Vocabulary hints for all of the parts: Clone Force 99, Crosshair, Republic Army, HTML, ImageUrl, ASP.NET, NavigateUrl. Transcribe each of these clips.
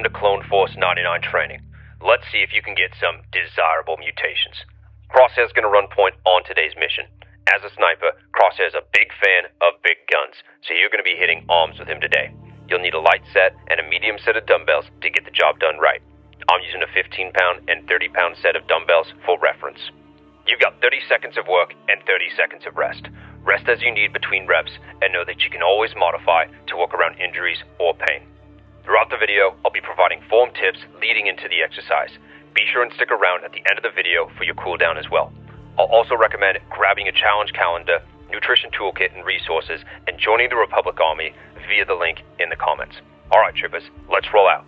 welcome to Clone Force 99 training. Let's see if you can get some desirable mutations. Crosshair's gonna run point on today's mission. As a sniper, Crosshair's a big fan of big guns, so you're gonna be hitting arms with him today. You'll need a light set and a medium set of dumbbells to get the job done right. I'm using a 15-pound and 30-pound set of dumbbells for reference. You've got 30 seconds of work and 30 seconds of rest. Rest as you need between reps, and know that you can always modify to work around injuries or pain. Throughout the video, I'll be providing form tips leading into the exercise. Be sure and stick around at the end of the video for your cool down as well. I'll also recommend grabbing a challenge calendar, nutrition toolkit and resources, and joining the Republic Army via the link in the comments. All right, troopers, let's roll out.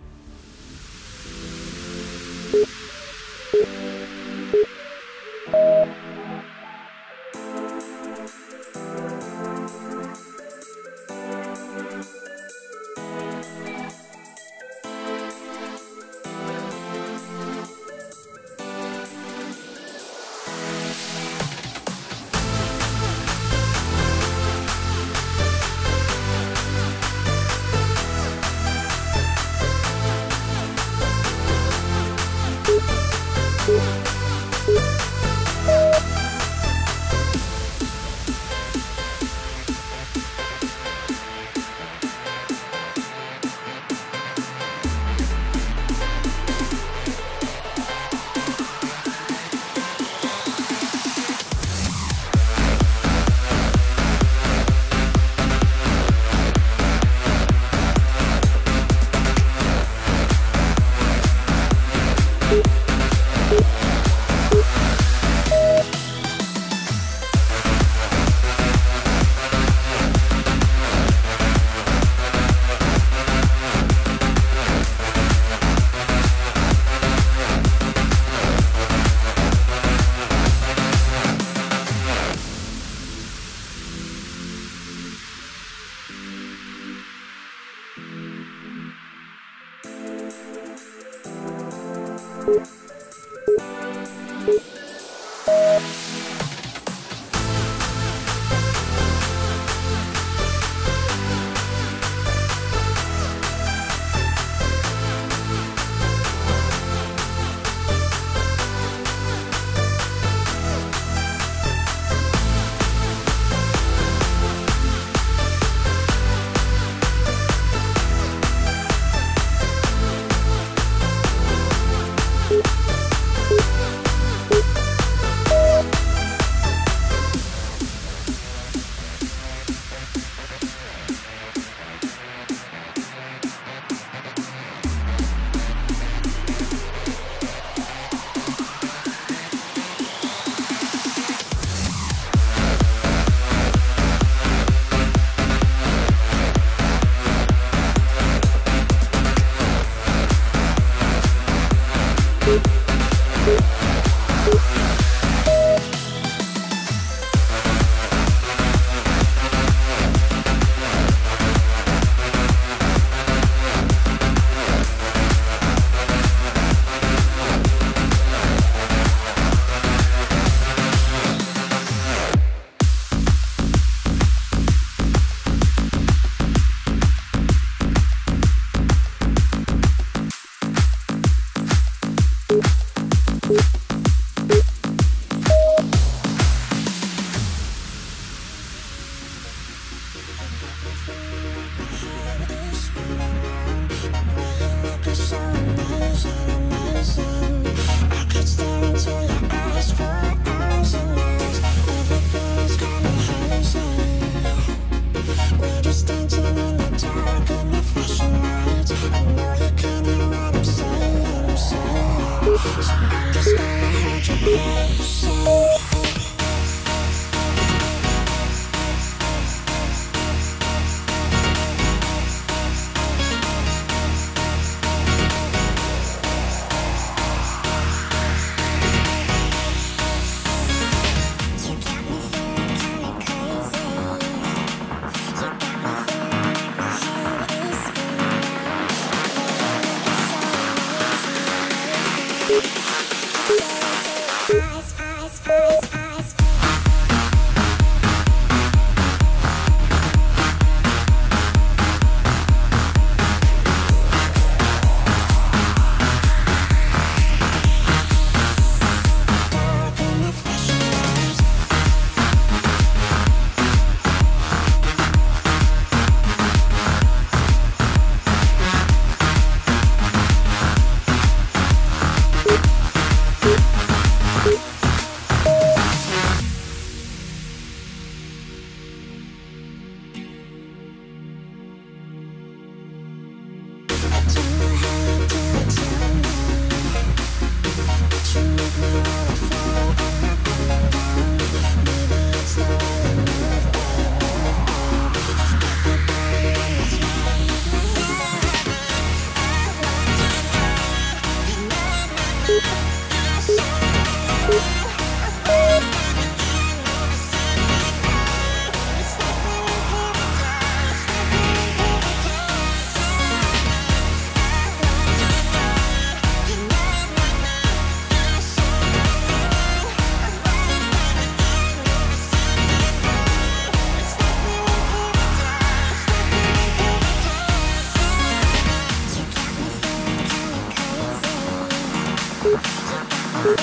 Then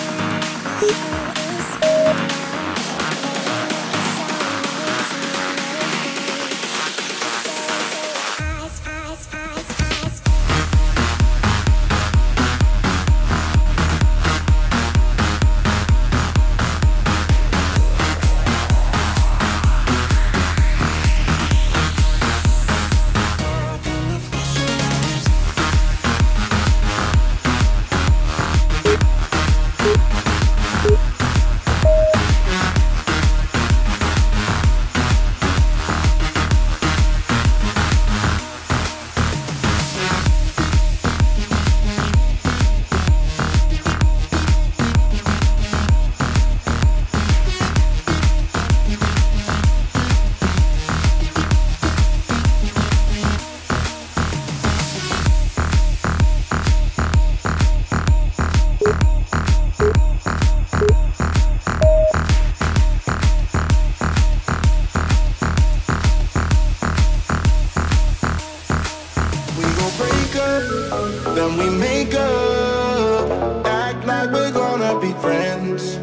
we make up, act like we're gonna be friends.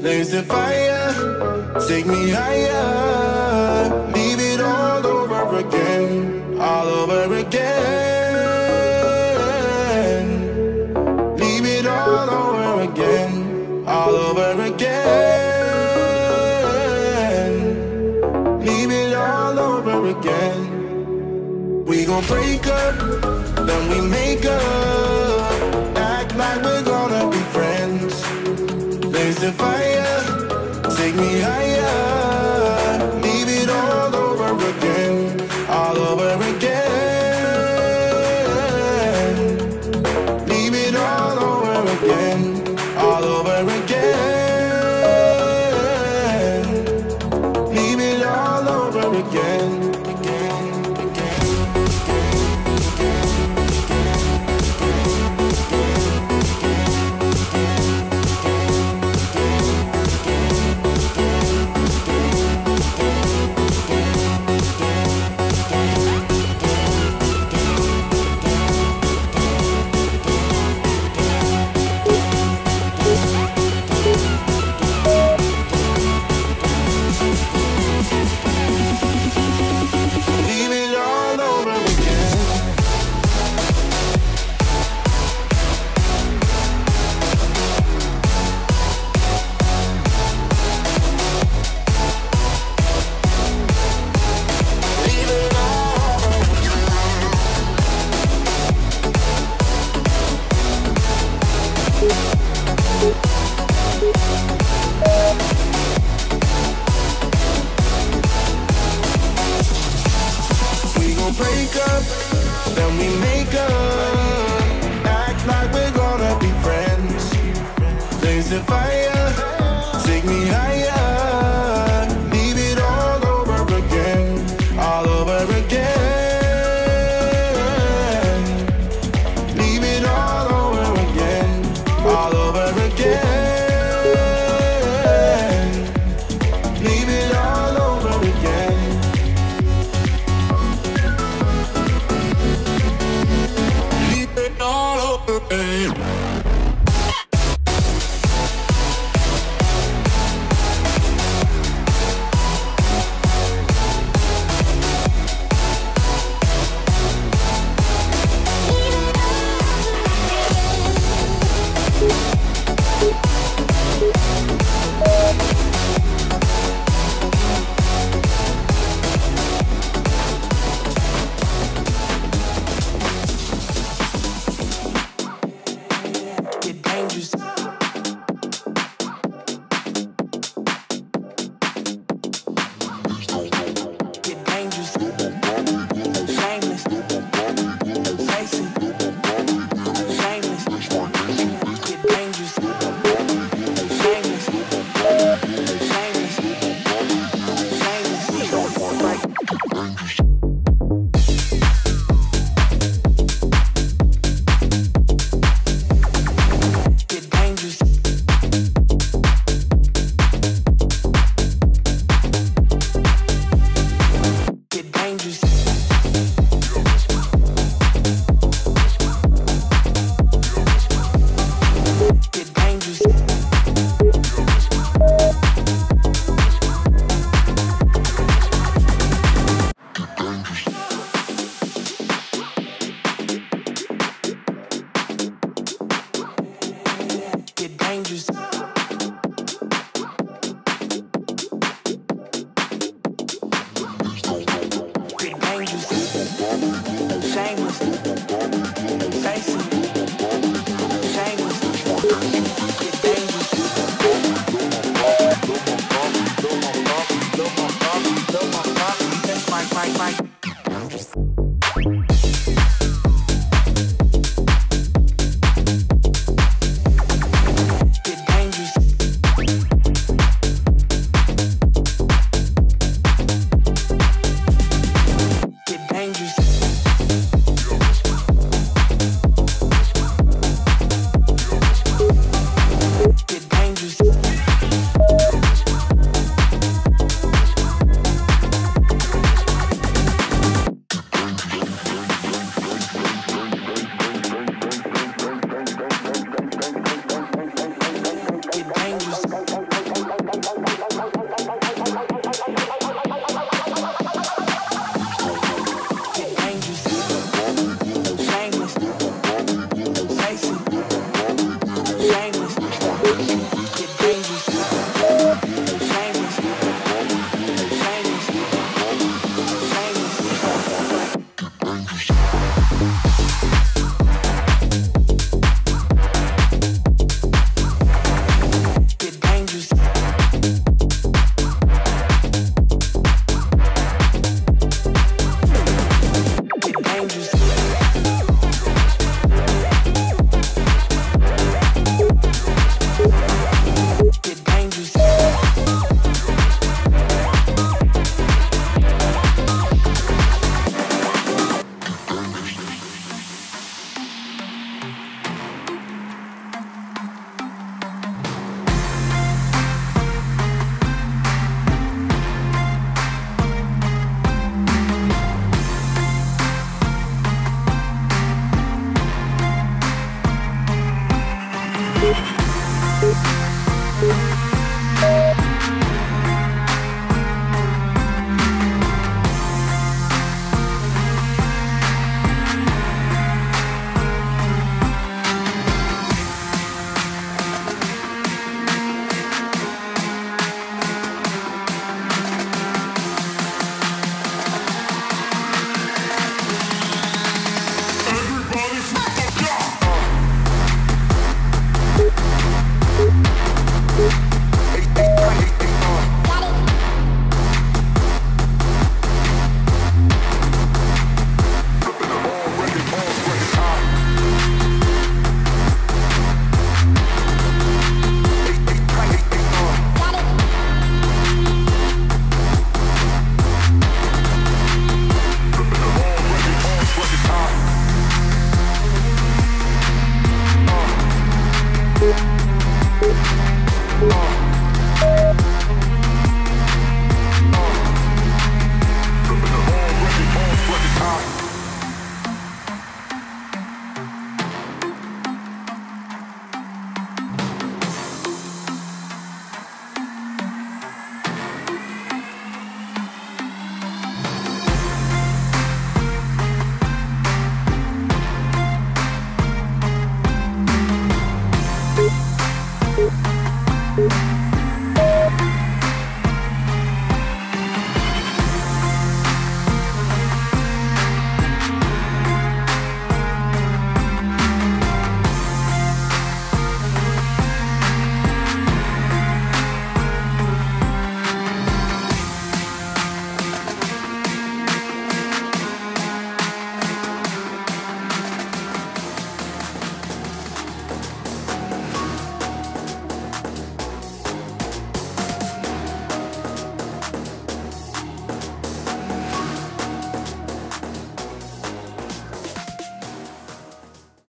Blaze the fire, take me higher, leave it all over again, all over again. Leave it all over again, all over again. Leave it all over again. We gon' break up, then we make up, act like we're gonna be friends. Blaze the fire, take me higher, leave it all over again, all over again. Leave it all over again, all over again. Leave it all over again. Break up, then we make up, act like we're gonna be friends. Blaze the fire, take me higher, leave it all over again, all over again. Leave it all over again, all over again. Leave it all over again. dangerous.